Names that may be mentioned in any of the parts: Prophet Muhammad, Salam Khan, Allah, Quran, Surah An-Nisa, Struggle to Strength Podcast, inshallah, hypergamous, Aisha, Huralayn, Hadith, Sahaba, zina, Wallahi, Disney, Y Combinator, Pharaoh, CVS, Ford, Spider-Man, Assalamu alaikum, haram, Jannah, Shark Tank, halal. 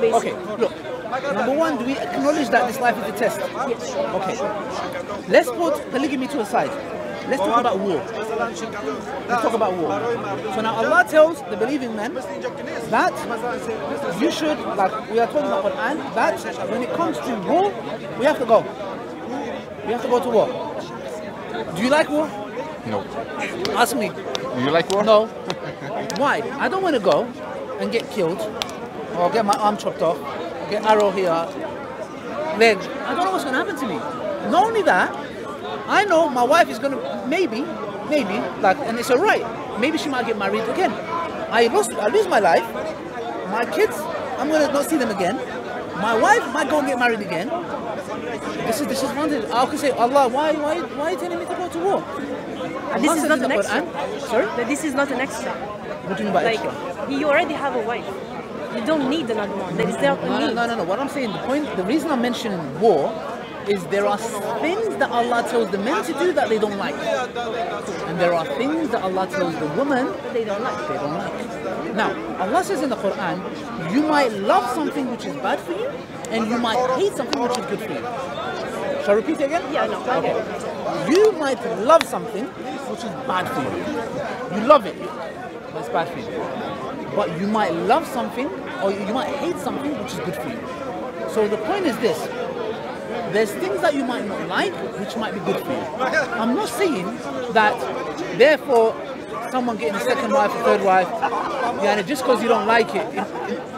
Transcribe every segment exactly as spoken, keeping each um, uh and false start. Basically. Okay, look. Number one, do we acknowledge that this life is a test? Yes. Okay. Let's put polygamy to a side. Let's talk about war. Let's talk about war. So now Allah tells the believing men that you should, like we are talking about Quran, that when it comes to war, we have to go. We have to go to war. Do you like war? No. Ask me. Do you like war? No. Why? I don't want to go and get killed, or get my arm chopped off, get arrow here, leg. I don't know what's going to happen to me. Not only that, I know my wife is going to, maybe, maybe, like, and it's alright, maybe she might get married again. I lost, I lose my life, my kids, I'm going to not see them again. My wife might go and get married again. This is, this is one thing. I could say, Allah, why, why, why are you telling me to go to war? And this is not an extra. Sorry? But this is not an extra. What do you mean by extra? Like, you already have a wife. You don't need another one. There is no need. No, no, no. What I'm saying, the point, the reason I'm mentioning war is there are things that Allah tells the men to do that they don't like. And there are things that Allah tells the women that they don't like. They don't like. Now, Allah says in the Quran, you might love something which is bad for you, and you might hate something which is good for you. Shall I repeat it again? Yeah, no. Okay. You might love something which is bad for you. You love it. That's bad for you. But you might love something, or you might hate something which is good for you. So the point is this. There's things that you might not like, which might be good for you. I'm not saying that, therefore, someone getting a second wife, a third wife, yeah, just because you don't like it.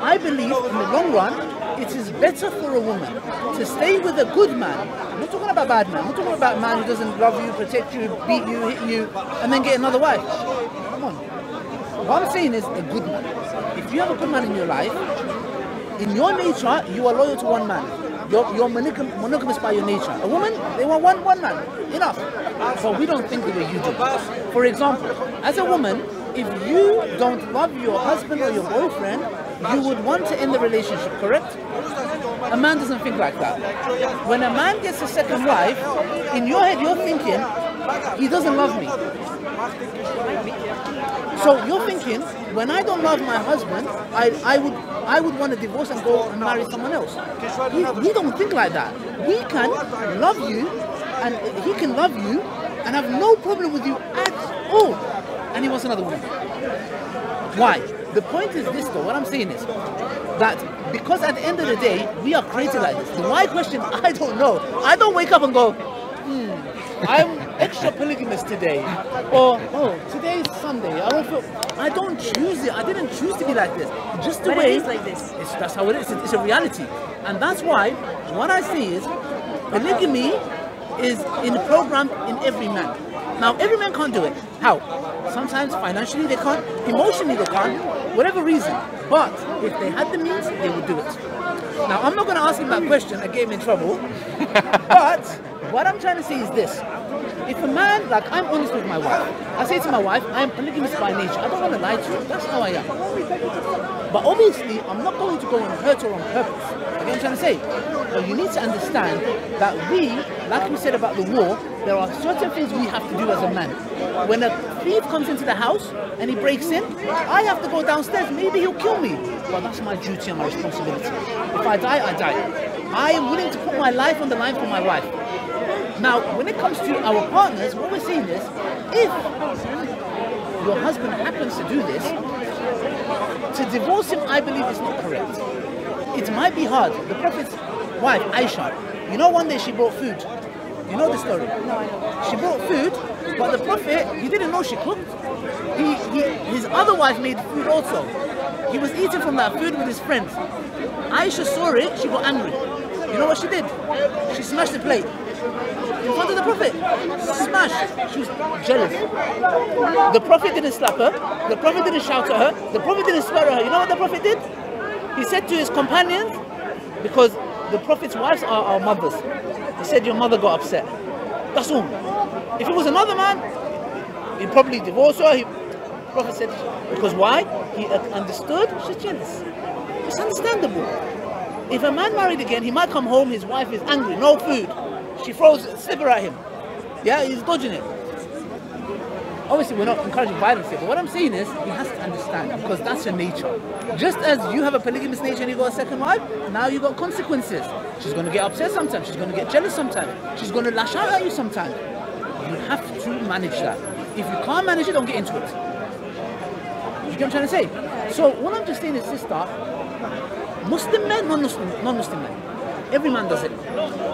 I believe, in the long run, it is better for a woman to stay with a good man. I'm not talking about bad man. I'm not talking about a man who doesn't love you, protect you, beat you, hit you, and then get another wife. Come on. What I'm saying is a good man. If you have a good man in your life, in your nature, you are loyal to one man. You're, you're monogamous by your nature. A woman, they want one, one man. Enough. But we don't think the way you do. For example, as a woman, if you don't love your husband or your boyfriend, you would want to end the relationship, correct? A man doesn't think like that. When a man gets a second wife, in your head you're thinking, he doesn't love me. So you're thinking, when I don't love my husband, I, I would I would want to divorce and go and marry someone else. We, we don't think like that. We can love you, and he can love you, and have no problem with you at all. And he wants another woman. Why? The point is this though, what I'm saying is, that because at the end of the day, we are created like this. The why question, I don't know. I don't wake up and go, hmm, I'm extra polygamous today, or oh, today is Sunday. I don't feel. I don't choose it. I didn't choose to be like this. Just the but way it is like this. It's, that's how it is. It's a reality, and that's why what I see is polygamy is in the program in every man. Now every man can't do it. How? Sometimes financially they can't, emotionally they can't, whatever reason. But if they had the means, they would do it. Now I'm not going to ask him that question. I gave him in trouble. But what I'm trying to say is this. If a man, like I'm honest with my wife, I say to my wife, I am polygamous by nature. I don't want to lie to you. That's how I am. But obviously, I'm not going to go and hurt her on purpose. Again, I'm trying to say, but you need to understand that we, like we said about the war, there are certain things we have to do as a man. When a thief comes into the house and he breaks in, I have to go downstairs. Maybe he'll kill me. But that's my duty and my responsibility. If I die, I die. I am willing to put my life on the line for my wife. Now, when it comes to our partners, what we're seeing is, if your husband happens to do this, to divorce him, I believe is not correct. It might be hard. The Prophet's wife, Aisha, you know one day she brought food. You know the story? She brought food, but the Prophet, he didn't know she cooked. He, he, his other wife made food also. He was eating from that food with his friends. Aisha saw it, she got angry. You know what she did? She smashed the plate. In front of the Prophet, smash. She was jealous. The Prophet didn't slap her. The Prophet didn't shout at her. The Prophet didn't swear at her. You know what the Prophet did? He said to his companions, because the Prophet's wives are our mothers. He said, your mother got upset. That's all. If it was another man, he'd probably divorce her. He, the Prophet said, because why? He understood she's jealous. It's understandable. If a man married again, he might come home, his wife is angry, no food. She throws a slipper at him. Yeah, he's dodging it. obviously we're not encouraging violence here, but what I'm saying is he has to understand, because that's your nature. Just as you have a polygamous nature and you got a second wife, now you got consequences. She's going to get upset sometimes, she's going to get jealous sometimes, she's going to lash out at you sometimes. You have to manage that. If you can't manage it, don't get into it. You get what I'm trying to say? So what I'm just saying is, sister, Muslim men, non-Muslim, non-Muslim men, every man does it.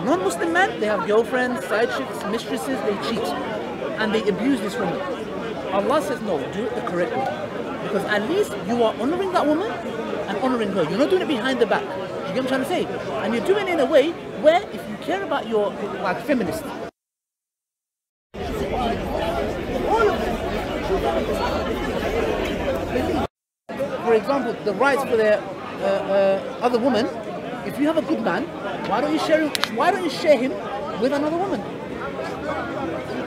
Non-Muslim men, they have girlfriends, side chicks, mistresses, they cheat. And they abuse this woman. Allah says no, do it the correct way. Because at least you are honouring that woman and honouring her. You're not doing it behind the back. You get what I'm trying to say? And you're doing it in a way where if you care about your, like, feminist. For example, the rights for their uh, uh, other woman. If you have a good man, why don't you share him, why don't you share him with another woman?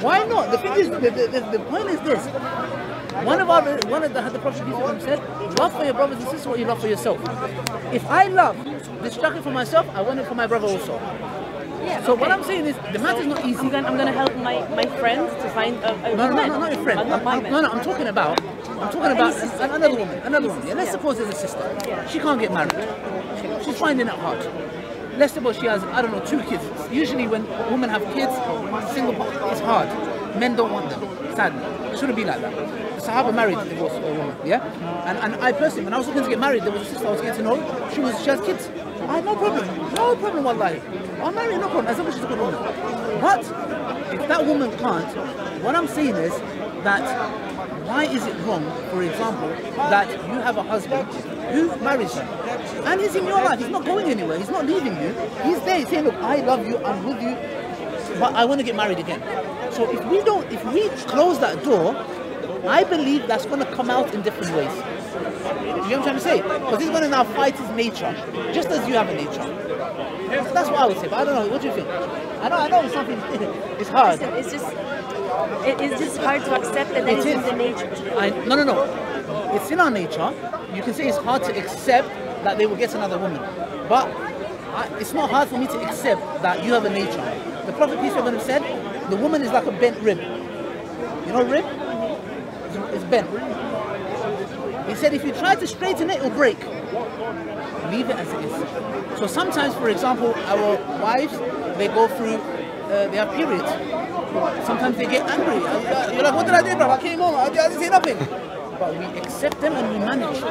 Why not? The thing is, the, the, the point is this. One of our, one of the, the Prophet said, love for your brothers and sisters what you love for yourself. If I love this chocolate for myself, I want it for my brother also. Yeah, so okay. What I'm saying is, the matter is not easy. I'm going I'm to help my, my friends to find a, a no, woman. No, no, not your friend. I'm, I'm, I'm, no, no, I'm talking about, I'm talking about a, another really? woman, another woman. Yeah, let's yeah. suppose there's a sister. Yeah. She can't get married. She's finding it hard. Let's suppose she has, I don't know, two kids. Usually when women have kids, single it's hard. Men don't want them, sadly. It shouldn't be like that. The Sahaba married a divorced woman, yeah? And, and I personally, when I was looking to get married, there was a sister I was getting to know. She, was, she has kids. I had no problem. No problem, wallahi. I'll marry, no problem, as long as she's a good woman. But if that woman can't, what I'm saying is that why is it wrong, for example, that you have a husband who marries you and he's in your life, he's not going anywhere, he's not leaving you, he's there, he's saying, look, I love you, I'm with you, but I want to get married again. So if we don't, if we close that door, I believe that's going to come out in different ways. You know what I'm trying to say? Because he's going to now fight his nature, just as you have a nature. That's what I would say, but I don't know, what do you think? I know, I know it's something, it's hard. Listen, it's just, it, it's just hard to accept that it's in the nature. I, no, no, no. It's in our nature. You can say it's hard to accept that they will get another woman. But I, it's not hard for me to accept that you have a nature. The Prophet peace be upon him said, the woman is like a bent rib. You know rib? It's bent. He said if you try to straighten it, it will break. Leave it as it is. So sometimes, for example, our wives, they go through uh, their period. Sometimes they get angry. You're like, what did I do, bro? I came home, I didn't say nothing. But we accept them and we manage.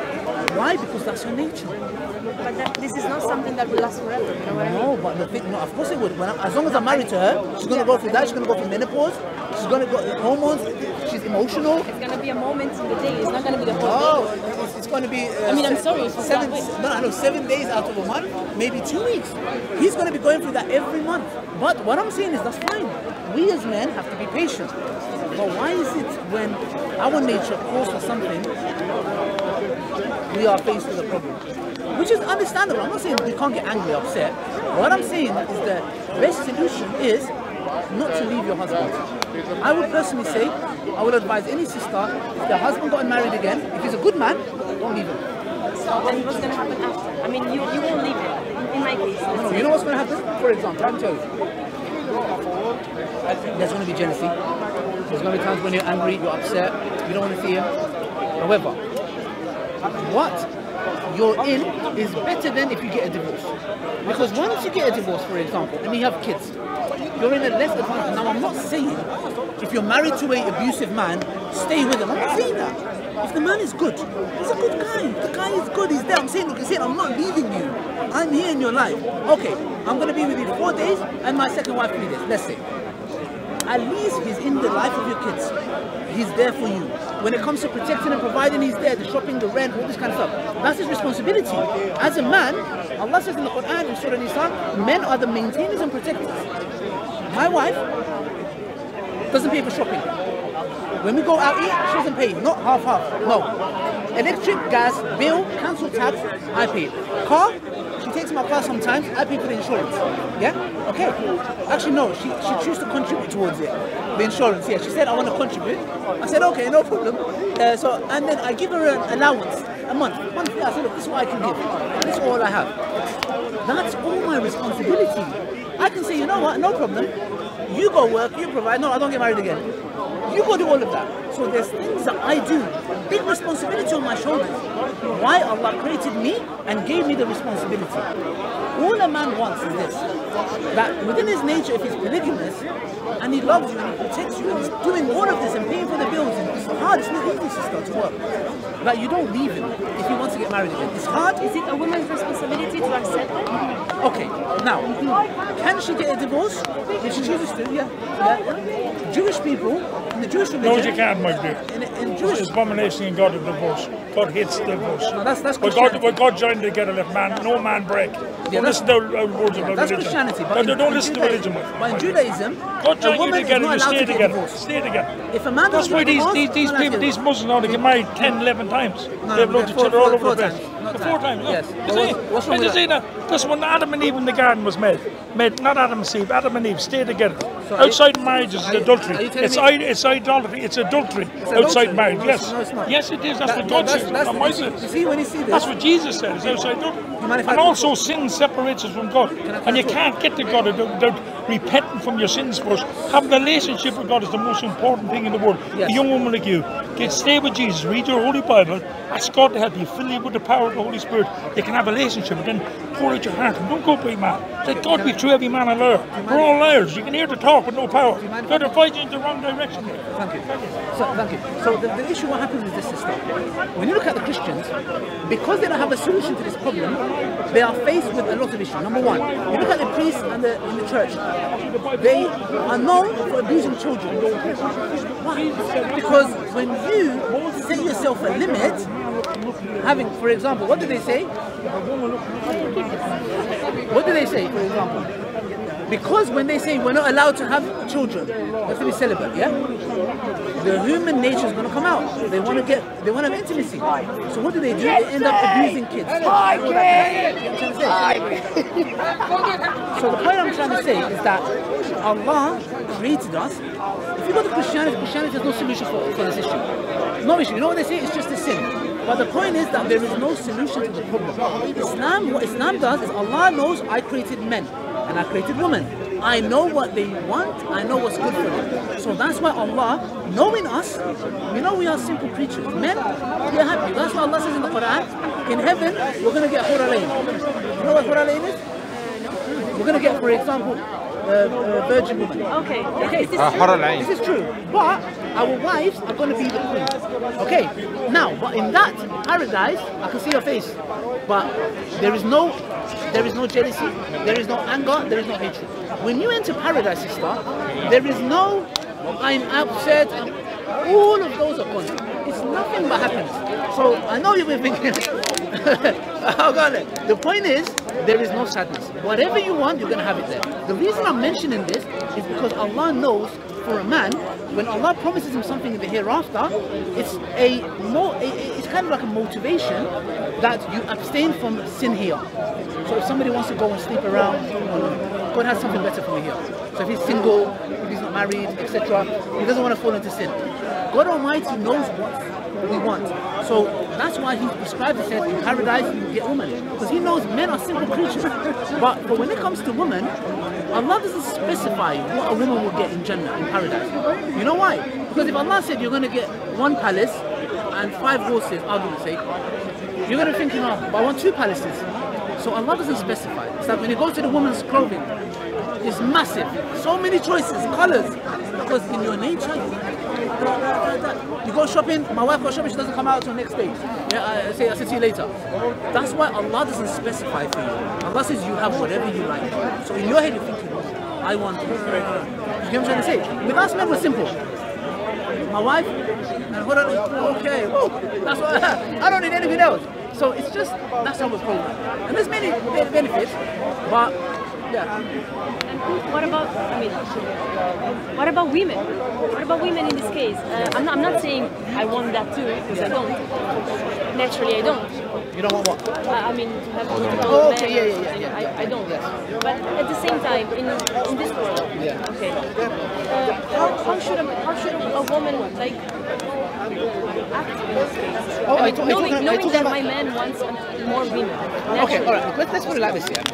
Why? Because that's your nature. But that, this is not something that will last forever, you know what I mean? No, but the thing, no, of course it would. When I, as long as I'm married to her, she's going to go through that, she's going to go through menopause, she's going to go through hormones, she's emotional. It's going to be a moment in the day, it's not going to be the whole day. No, it's, it's going to be... Uh, I mean, I'm sorry. Seven, no, I know, seven days out of a month, maybe two weeks. He's going to be going through that every month. But what I'm saying is that's fine. We as men have to be patient. But why is it when our nature calls for something, we are faced with a problem? Which is understandable. I'm not saying we can't get angry, upset. What I'm saying is the best solution is not to leave your husband. I would personally say, I would advise any sister, if their husband got married again, if he's a good man, don't leave him. So, and what's going to happen after? I mean, you, you won't leave him, in my case. No, no, you know what's going to happen? For example, I'm telling you. There's going to be jealousy. There's going to be times when you're angry, you're upset, you don't want to fear. However, what you're in is better than if you get a divorce. Because once you get a divorce, for example, and you have kids, you're in a less advantage. Now, I'm not saying if you're married to an abusive man, stay with him. I'm not saying that. If the man is good, he's a good guy. The guy is good, he's there. I'm saying, look, he's saying, I'm not leaving you. I'm here in your life. Okay, I'm going to be with you four days and my second wife three days, let's say. At least he's in the life of your kids. He's there for you. When it comes to protecting and providing, he's there. The shopping, the rent, all this kind of stuff. That's his responsibility. As a man, Allah says in the Quran, in Surah An-Nisa, men are the maintainers and protectors. My wife doesn't pay for shopping. When we go out eat, she doesn't pay. Not half-half, no. Electric, gas, bill, council tax, I pay. Car, she takes my car sometimes, I pay for the insurance. Yeah? Okay. Actually, no, she, she chooses to contribute towards it. The insurance, yeah. She said, I want to contribute. I said, okay, no problem. Uh, so, and then I give her an allowance, a month. Monthly, I said, look, this is what I can give. This is all I have. That's all my responsibility. I can say, you know what, no problem. You go work, you provide, no, I don't get married again. You go do all of that. So there's things that I do, big responsibility on my shoulders. Why Allah created me and gave me the responsibility. All a man wants is this, that within his nature, if he's polygamous, and he loves you and he protects you and he's doing all of this and paying for the bills, and it's hard, it's not easy to start to work. But you don't leave him if he wants to get married again. It's hard. Is it a woman's responsibility to accept it? Okay, now, can she get a divorce if she chooses to? Yeah. yeah. Jewish people, in the Jewish religion... No, you can't, my dear. In, in Jewish... It's an abomination in God of divorce. God hates divorce. No, that's, that's Christianity. When God, when God joined together, let man, no man break. Yeah, don't listen to the words yeah, of that's religion. That's Christianity. But no, in, don't, don't listen to religion. But in Judaism, God joined you together, you stay together. Stay together. If a man that's why these, these, these people, these Muslims ought to get married ten, eleven times. No, they've loved each other all over the place. Four times, no. Yes. You see, you see that? That's when Adam and Eve in the garden was made. Made, not Adam and Eve, Adam and Eve stayed together. So outside you, marriage is adultery. It's, Id it's idolatry, it's adultery. It's outside adultery. Marriage, no, yes. No, it's not. Yes, it is. That's that, what God no, that's, says, that's not my sense. You see, when you see this. That's what Jesus said, it's outside adultery. And also sin separates us from God. And you can't get to God without repenting from your sins first. Having a relationship with God is the most important thing in the world. Yes. A young woman like you, can stay with Jesus, read your Holy Bible, ask God to help you, fill you with the power of the Holy Spirit. You can have a relationship, but then pour out your heart and don't go by man. Let God be true, every man a liar. We're all liars. You can hear the talk with no power. God will fight you in the wrong direction. Thank you. So, thank you. So the, the issue what happens is this is that when you look at the Christians, because they don't have a solution to this problem, they are faced with a lot of issues. Number one, you look at the priests and the, in the church, they are known for abusing children. Why? Because when you set yourself a limit, having, for example, what do they say? What do they say, for example? Because when they say we're not allowed to have children, we have to be celibate, yeah? The human nature is going to come out. They want to get, they want to have intimacy. So what do they do? They end up abusing kids. So the point I'm trying to say is that Allah created us. If you go to Christianity, Christianity has no solution for, for this issue. No issue. You know what they say? It's just a sin. But the point is that there is no solution to the problem. Islam, what Islam does is Allah knows I created men and I created women. I know what they want, I know what's good for them. So that's why Allah, knowing us, we know we are simple creatures. Men, we are happy. That's why Allah says in the Quran, in heaven, we're going to get Huralayn. You know what Huralayn is? We're going to get, for example, Uh, uh, virgin woman. Okay, okay. This, uh, this is true. But our wives are going to be the queen. Okay, now, but in that paradise, I can see your face. But there is no, there is no jealousy, there is no anger, there is no hatred. When you enter paradise, sister, there is no, I'm upset, all of those are gone. It's nothing but happens. So I know you've been thinking. How got it? The point is, there is no sadness. Whatever you want, you're going to have it there. The reason I'm mentioning this is because Allah knows for a man, when Allah promises him something in the hereafter, it's a more, it's kind of like a motivation that you abstain from sin here. So if somebody wants to go and sleep around, God has something better for me here. So if he's single, if he's not married, et cetera, he doesn't want to fall into sin. God Almighty knows what we want. So that's why he described it as in paradise you get women. Because he knows men are simple creatures. But, but when it comes to women, Allah doesn't specify what a woman will get in Jannah, in paradise. You know why? Because if Allah said you're going to get one palace and five horses, argument's sake, you're going to think, you know, but I want two palaces. So Allah doesn't specify. It's like when you go to the woman's clothing, it's massive. So many choices, colors. Because in your nature, you go shopping, my wife goes shopping, she doesn't come out until next day. Yeah, I say, I'll see you later. That's why Allah doesn't specify for you. Allah says you have whatever you like. So in your head, you think, I want this. You get what I'm trying to say? With us men, we're simple. My wife, and what are okay, woo, that's what I, I don't need anything else. So it's just, that's how we're programmed. And there's many benefits, but yeah. What about, I mean, what about women? What about women in this case? Uh, I'm, not, I'm not saying I want that too, because yeah. I don't. Naturally, I don't. You don't want what? Uh, I mean, to have multiple oh, okay, men, yeah, yeah, yeah, I, yeah. I don't. Yeah. But at the same time, in, in this world, yeah. okay, uh, how, how, should a, how should a woman, like, act in this case? Oh, I mean, I knowing I knowing I that my man wants more women. Naturally. Okay, all right, let's put it like this here.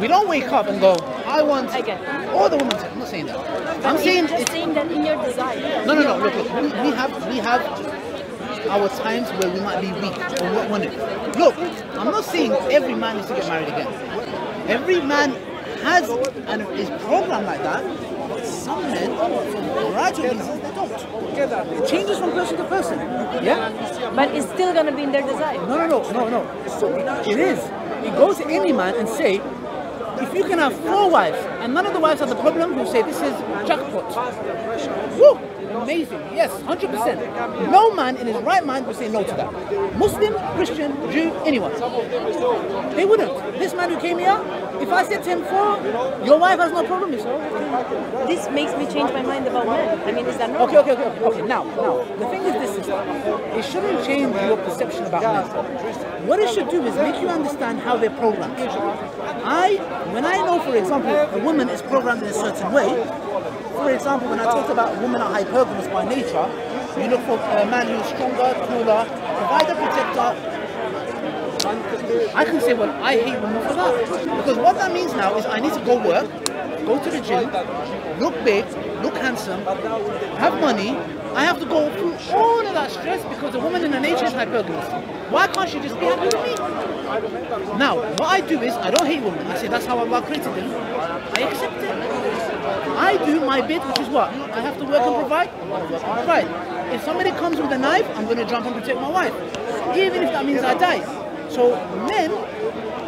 We don't wake up and go, I want. I get it. All the women. I'm not saying that. But I'm saying just saying that in your desire. No, no, no. Look, look. We, we have, we have our times where we might be weak or not want it. Look, I'm not saying every man needs to get married again. Every man has and is programmed like that. But some men, gradually, they don't. It changes from person to person. Yeah. But it's still going to be in their desire. No, no, no, no, no. It is. It goes to any man and say, if you can have four wives and none of the wives are the problem, you say this is jackpot. Woo! Amazing. Yes, one hundred percent. No man in his right mind would say no to that. Muslim, Christian, Jew, anyone. They wouldn't. This man who came here, if I said to him, four, your wife has no problem, you say, this makes me change my mind about men. I mean, is that normal? Okay, okay, okay, okay, okay. Now, now, the thing is this, is it shouldn't change your perception about men. What it should do is make you understand how they're programmed. I, when I know, for example, a woman is programmed in a certain way, for example, when I talked about women are hypergamous by nature, you look for a man who's stronger, cooler, provider, protector. I can say, well, I hate women for that. Because what that means now is I need to go work, go to the gym, look big, look handsome, have money. I have to go through all of that stress because the woman in her nature is hypergamous. Why can't she just be happy with me? Now, what I do is, I don't hate women. I say, that's how Allah created them. I accept it. I do my bit, which is what? I have to work and provide, I'm going to work and provide. If somebody comes with a knife, I'm going to jump and protect my wife. Even if that means I die. So men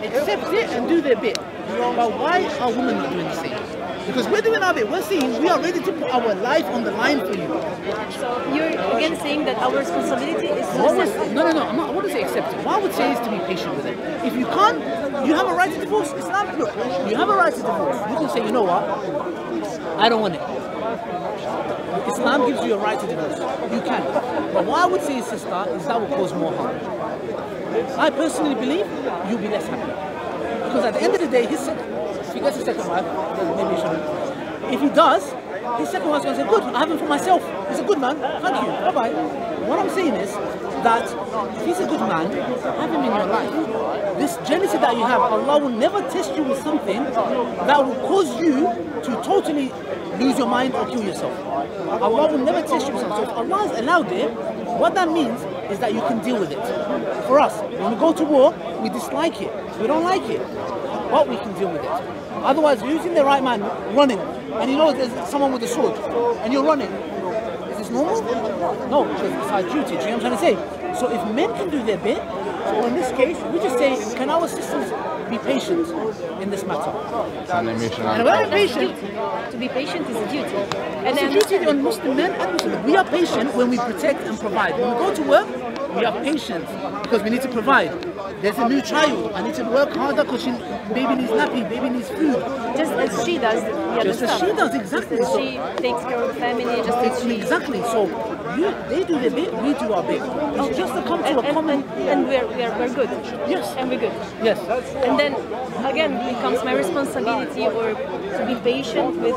accept it and do their bit. But why are women not doing the same? Because we're doing our bit, we're saying we are ready to put our life on the line for you. So you're again saying that our responsibility is to what accept was, No, no, no, I'm not, I wouldn't say accept it. What I would say is to be patient with it. If you can't, you have a right to divorce. It's not, look, you have a right to divorce. You can say, you know what? I don't want it. Islam gives you a right to divorce. You can. But what I would say, sister, is that will cause more harm. I personally believe you'll be less happy. Because at the end of the day, his second, if he gets a second wife, then maybe he shouldn't. If he does, his second wife's going to say, good, I have him for myself. He's a good man. Thank you. Bye-bye. What I'm saying is that if he's a good man, have him in your life. This jealousy that you have, Allah will never test you with something that will cause you to totally lose your mind or kill yourself. Allah will never test you with something. So if Allah has allowed it, what that means is that you can deal with it. For us, when we go to war, we dislike it. We don't like it. But we can deal with it. Otherwise, you're using the right man, running, and you know there's someone with a sword, and you're running. Is this normal? No, it's our duty. Do you know what I'm trying to say? So if men can do their bit, so in this case, we just say, can our sisters be patient in this matter? An and we're patient. To be patient is a duty. And it's a duty on Muslim men and Muslim. We are patient when we protect and provide. When we go to work, we are patient because we need to provide. There's a new child. I need to work harder because baby needs nappy, baby needs food. Just as she does. The just as she does, exactly. Just as she takes care of the family. Just as she... Exactly. So you, they do their bit, we do our bit. Oh, just to come to and, a and, common... And we're, we're, we're good. Yes. And we're good. Yes. And then, again, becomes my responsibility or to be patient with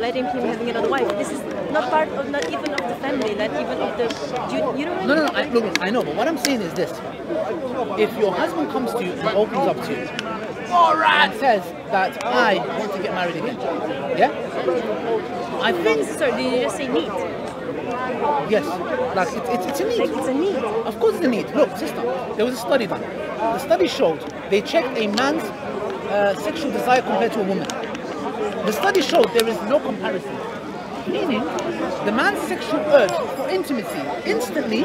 letting him having another wife. This is not part of, not even of the family, not even of the... You, you know what no, no, no, I, look, I know, but what I'm saying is this. If your husband comes to you and opens up to you and says that I want to get married again, yeah? I think... So, do you just say need? Yes, like it, it, it's a need. Like it's a need. Of course it's a need. Look, sister, there was a study done. The study showed, they checked a man's uh, sexual desire compared to a woman. The study showed there is no comparison. Meaning, the man's sexual urge for intimacy instantly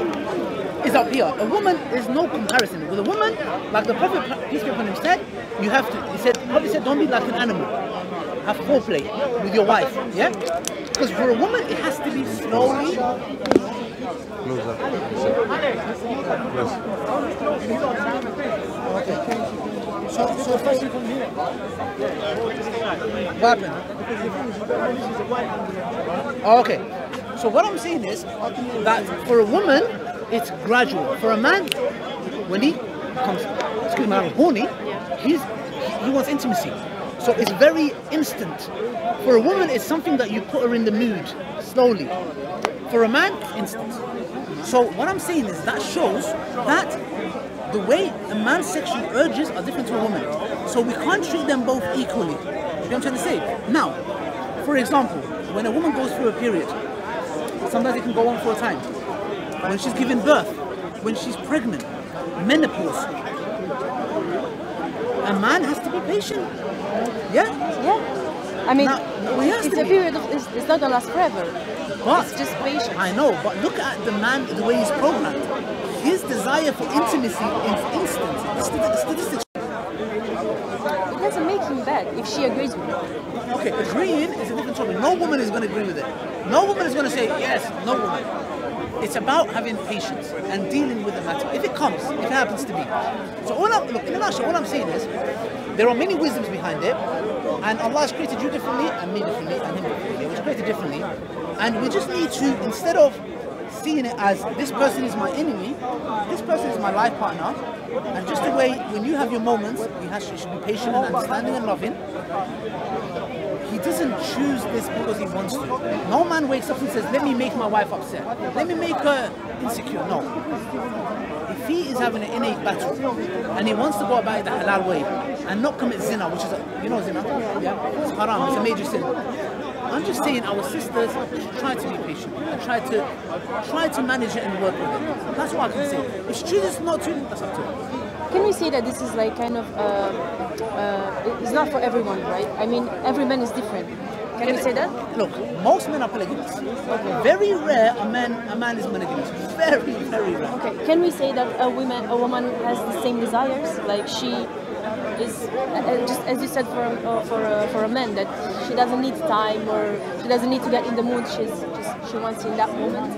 is up here. A woman, there's no comparison. With a woman, like the Prophet, peace be upon him, said, you have to, he said, Prophet said, don't be like an animal. Have foreplay with your wife, yeah? Because for a woman, it has to be slowly. Closer. Yes. So, so first you come here. What happened? Okay. So what I'm saying is that for a woman, it's gradual. For a man, when he comes, excuse me, I'm horny, he's, he wants intimacy. So it's very instant. For a woman, it's something that you put her in the mood, slowly. For a man, instant. So what I'm saying is that shows that the way a man's sexual urges are different to a woman. So we can't treat them both equally. You know what I'm trying to say? Now, for example, when a woman goes through a period, sometimes it can go on for a time. When she's giving birth, when she's pregnant, menopause, a man has to be patient. Yeah? Yeah. I mean, now, it's a period of, it's, it's not going to last forever. But it's just patience. I know, but look at the man, the way he's programmed. His desire for intimacy is instant. It's the statistics. It doesn't make him bad if she agrees with it. Okay, agreeing is a different topic. No woman is going to agree with it. No woman is going to say, yes, no woman. It's about having patience and dealing with the matter. If it comes, if it happens to be. So all I'm, look, in a nutshell, what I'm saying is, there are many wisdoms behind it, and Allah has created you differently, and me differently, and him differently. We're created differently, and we just need to, instead of seeing it as, this person is my enemy, this person is my life partner, and just the way, when you have your moments, you, have, you should be patient and understanding and loving. He doesn't choose this because he wants to. No man wakes up and says, let me make my wife upset. Let me make her insecure. No. If he is having an innate battle and he wants to go about it the halal way and not commit zina, which is, a, you know zina? Yeah? It's haram, it's a major sin. I'm just saying our sisters try to be patient and try to, try to manage it and work with it. That's what I can say. If she chooses not to, that's up to her. Can you say that this is like kind of, uh, uh, it's not for everyone, right? I mean, every man is different. Can, Can you say that? Look, most men are polygamous. Okay. Very rare a man a man is monogamous. Very, very rare. Okay. Can we say that a woman a woman has the same desires? Like she is, uh, just as you said, for a, uh, for a, for a man, that she doesn't need time or she doesn't need to get in the mood. She's just she wants in that moment.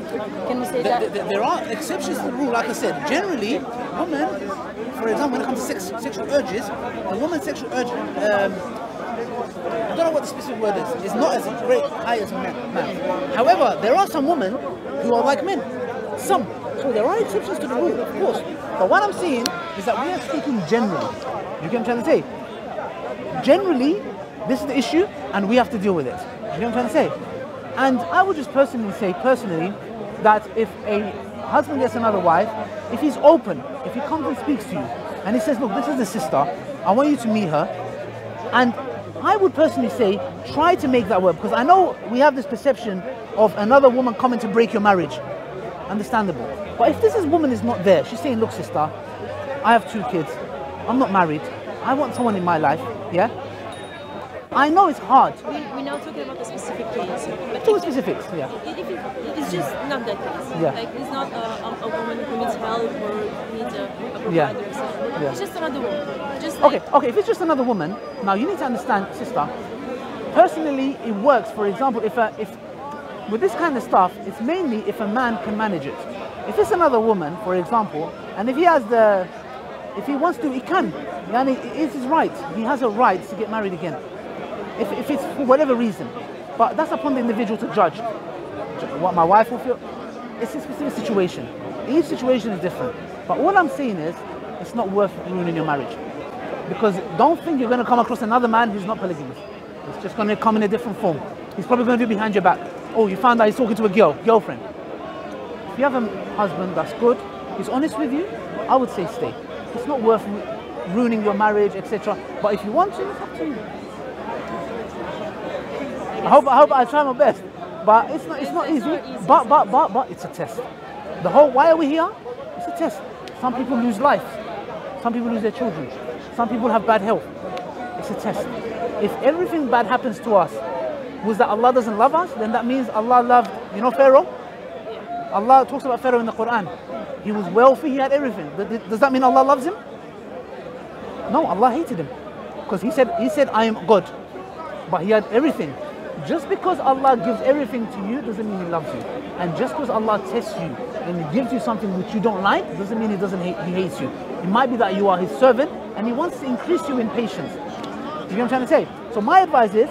Can we say the, that? The, there are exceptions to the rule. Like I said, generally, women. For example, when it comes to sex, sexual urges, a woman's sexual urge, um, I don't know what the specific word is, it's not as great high as a man. However, there are some women who are like men. Some. So there are exceptions to the rule, of course. But what I'm saying is that we are speaking generally. You get what I'm trying to say? Generally, this is the issue and we have to deal with it. You get what I'm trying to say? And I would just personally say, personally, that if a husband gets another wife, if he's open, if he comes and speaks to you and he says, look, this is the sister, I want you to meet her, and I would personally say try to make that work, because I know we have this perception of another woman coming to break your marriage, understandable, but if this is, woman is not there, she's saying, look sister, I have two kids, I'm not married, I want someone in my life, yeah? I know it's hard. We, we're now talking about a specific case. But two specifics, yeah. It, it, it, it's just not that case. Yeah. Like, it's not a, a, a woman who needs help or needs a, a provider yeah. or something. Yeah. It's just another woman. Just okay, like, okay, if it's just another woman, now you need to understand, sister, personally it works, for example, if, a, if with this kind of stuff, it's mainly if a man can manage it. If it's another woman, for example, and if he has the, if he wants to, he can. And it, it's his right. He has a right to get married again. If, if it's for whatever reason, but that's upon the individual to judge what my wife will feel. It's a specific situation. Each situation is different. But all I'm saying is, it's not worth ruining your marriage, because don't think you're going to come across another man who's not polygamous. It's just going to come in a different form. He's probably going to do behind your back. Oh, you found out he's talking to a girl, girlfriend. If you have a husband that's good, he's honest with you, I would say stay. It's not worth ruining your marriage, et cetera. But if you want to, it's up to you. I hope, I hope I try my best, but it's not, it's not easy, but, but, but, but it's a test. The whole, why are we here? It's a test. Some people lose life. Some people lose their children. Some people have bad health. It's a test. If everything bad happens to us, was that Allah doesn't love us, then that means Allah loved, you know Pharaoh? Allah talks about Pharaoh in the Quran. He was wealthy, he had everything. Does that mean Allah loves him? No, Allah hated him. Because he said, he said, I am God. But he had everything. Just because Allah gives everything to you doesn't mean He loves you. And just because Allah tests you and He gives you something which you don't like doesn't mean He doesn't hate, He hates you. It might be that you are His servant and He wants to increase you in patience. You know what I'm trying to say? So my advice is,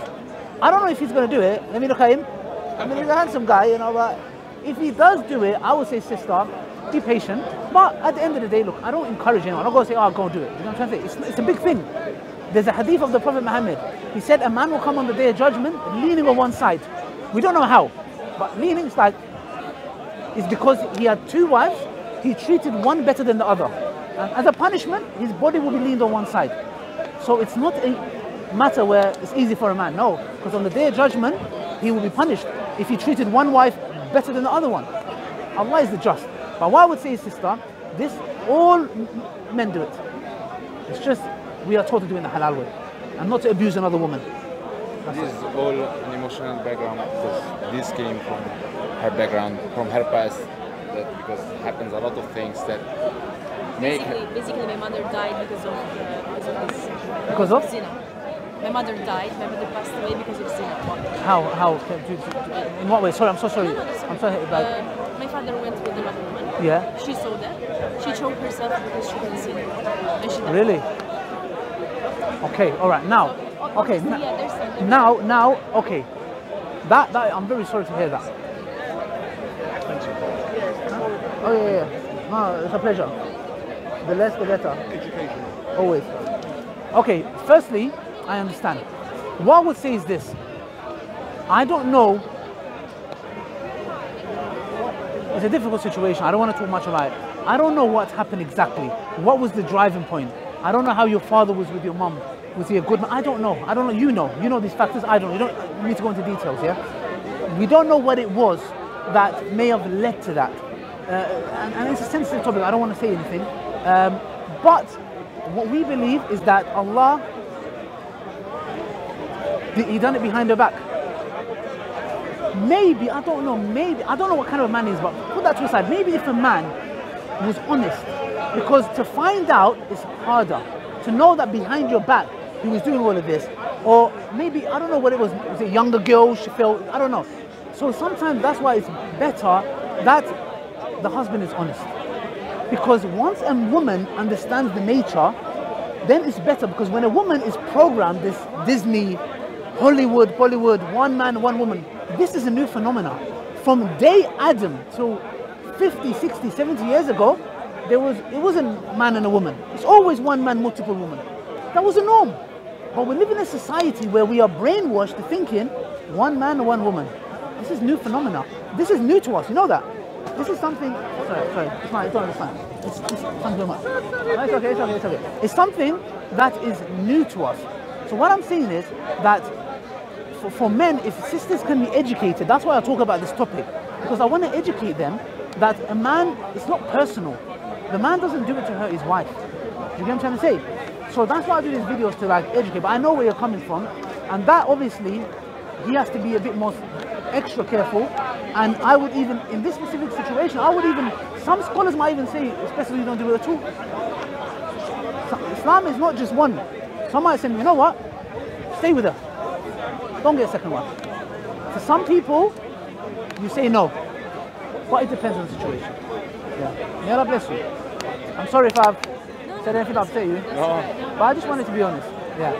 I don't know if He's going to do it. Let me look at him. I mean, he's a handsome guy, you know, but if he does do it, I would say, sister, be patient. But at the end of the day, look, I don't encourage anyone. I'm not going to say, oh, go do it. You know what I'm trying to say? It's, it's a big thing. There's a hadith of the Prophet Muhammad. He said a man will come on the Day of Judgment leaning on one side. We don't know how, but leaning is like, it's because he had two wives, he treated one better than the other. And as a punishment, his body will be leaned on one side. So it's not a, matter where it's easy for a man. No, because on the day of judgment, he will be punished if he treated one wife better than the other one. Allah is the just. But what I would say, sister, this, all men do it. It's just we are taught to do it in the halal way and not to abuse another woman. That's this it. Is all an emotional background, because this came from her background, from her past, that because it happens a lot of things that make basically, her... basically my mother died because of, uh, because of this. Because of? Zina. My mother died, my mother passed away because of zina. How? How? Do, do, do, in what way? Sorry, I'm so sorry. No, no, no, sorry. I'm sorry about... uh, my father went with another woman. Yeah. She saw that. She choked herself because she couldn't see it. Really? Okay, alright. Now, okay. Yeah, there's something. Now, now, okay. That, that, I'm very sorry to hear that. Oh, yeah, yeah. No, it's a pleasure. The less, the better. Education. Always. Okay, firstly, I understand. What I would say is this. I don't know. It's a difficult situation. I don't want to talk much about it. I don't know what happened exactly. What was the driving point? I don't know how your father was with your mom. Was he a good man? I don't know. I don't know. You know. You know these factors. I don't. You don't need to go into details, yeah? We don't know what it was that may have led to that. Uh, and, and it's a sensitive topic. I don't want to say anything. Um, but what we believe is that Allah... he done it behind her back. Maybe, I don't know, maybe, I don't know what kind of a man he is, but put that to aside. Maybe if a man was honest, because to find out is harder. To know that behind your back he was doing all of this, or maybe, I don't know what it was, was it a younger girl, she felt, I don't know. So sometimes that's why it's better that the husband is honest. Because once a woman understands the nature, then it's better, because when a woman is programmed, this Disney, Hollywood, Bollywood, one man, one woman. This is a new phenomenon. From day Adam to fifty, sixty, seventy years ago, there was, it wasn't man and a woman. It's always one man, multiple women. That was the norm. But we live in a society where we are brainwashed to thinking one man, one woman. This is new phenomena. This is new to us. You know that. This is something. Sorry, sorry. It's fine. It's not understand. It's, it's, no, it's okay. It's okay. It's okay. It's something that is new to us. So what I'm saying is that. For, for men, if sisters can be educated, that's why I talk about this topic, because I want to educate them that a man, it's not personal. The man doesn't do it to hurt his wife. Do you get what I'm trying to say? So that's why I do these videos, to like educate. But I know where you're coming from, and that obviously he has to be a bit more extra careful. And I would even, in this specific situation, I would even, some scholars might even say, especially you don't do it at all. Islam is not just one. Some might say, you know what? Stay with her. Don't get a second one. For some people, you say no. But it depends on the situation. Yeah. May Allah bless you. I'm sorry if I've said anything to upset you. No. But I just wanted to be honest. Yeah.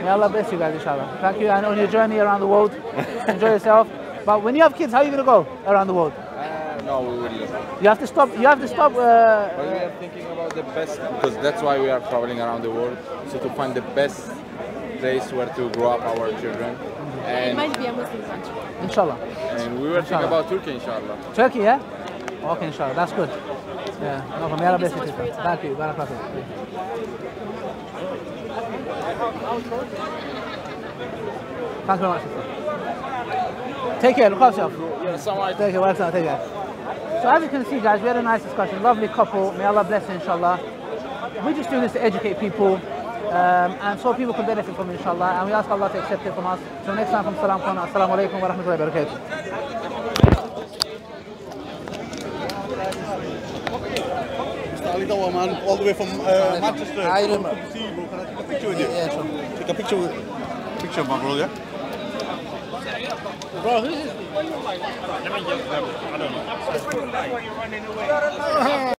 May Allah bless you guys, inshallah. Thank you. And on your journey around the world, enjoy yourself. But when you have kids, how are you going to go around the world? Uh, no, we will. You have to stop. You have to stop. Uh, but we are thinking about the best, because that's why we are traveling around the world. So to find the best place where to grow up our children. And it might be a Muslim country. Inshallah. And we were thinking about Turkey, inshallah. Turkey, yeah? Okay, inshallah. That's good. Yeah. No, may Allah bless you. Thank you. Thank you very much, sister. Take care. Look after yourself. Take care. Take care. So as you can see, guys, we had a nice discussion. Lovely couple. May Allah bless you, inshallah. We just do this to educate people. Um, and so people can benefit from it, inshallah, and we ask Allah to accept it from us. So next time from Salam Khan, Assalamu alaikum wa rahmatullahi wa barakatuh. All the way from uh, Manchester. I remember. Can I take a picture with you? Yeah, sure. Take a picture with picture of my brother, yeah? Bro, who is this? I don't know. That's why you're running away.